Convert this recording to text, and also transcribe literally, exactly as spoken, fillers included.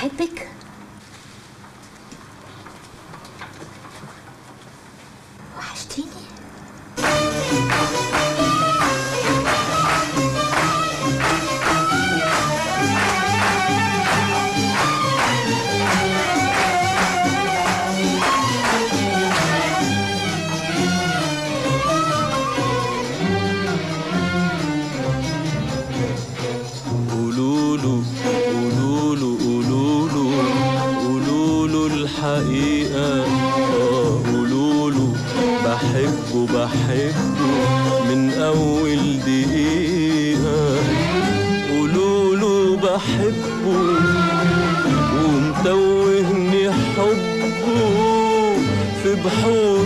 صاحبك؟ وحشتيني. حقيقة قولوله بحبه بحبه من أول دقيقة، قولوله بحبه ومتوهني حبه في بحور